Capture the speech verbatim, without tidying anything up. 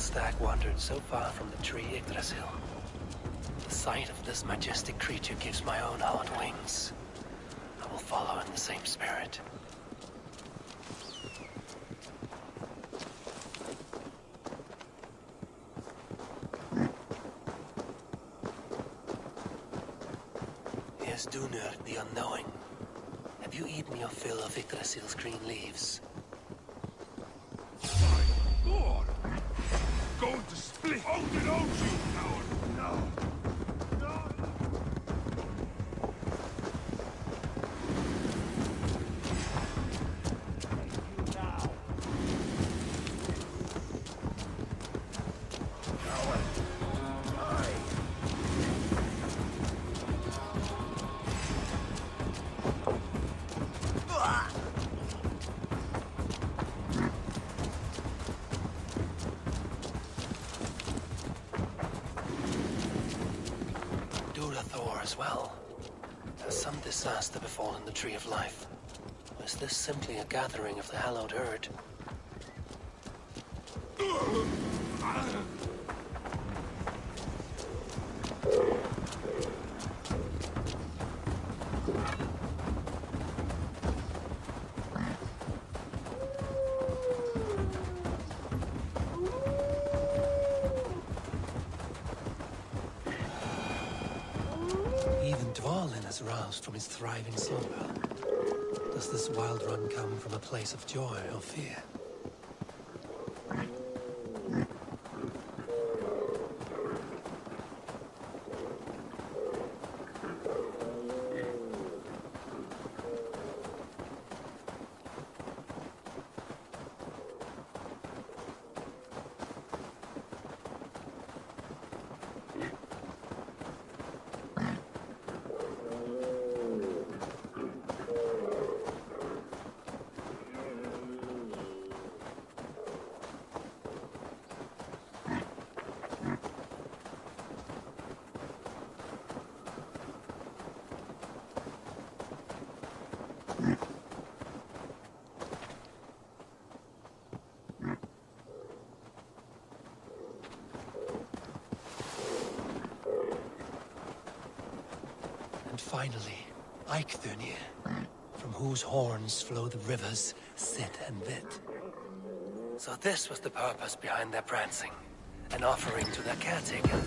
Falstaff wandered so far from the tree Yggdrasil. The sight of this majestic creature gives my own heart wings. I will follow in the same spirit. Here's Dunir the Unknowing. Have you eaten your fill of Yggdrasil's green leaves? My lord! I'm going to split! Oh, did own you! No, no! As well. Has some disaster befallen the Tree of Life? Or is this simply a gathering of the hallowed herd? Dvalin is roused from his thriving slumber. Does this wild run come from a place of joy or fear? Finally, Ikthunir, from whose horns flow the rivers Sit and Vit. So this was the purpose behind their prancing, an offering to their caretaker.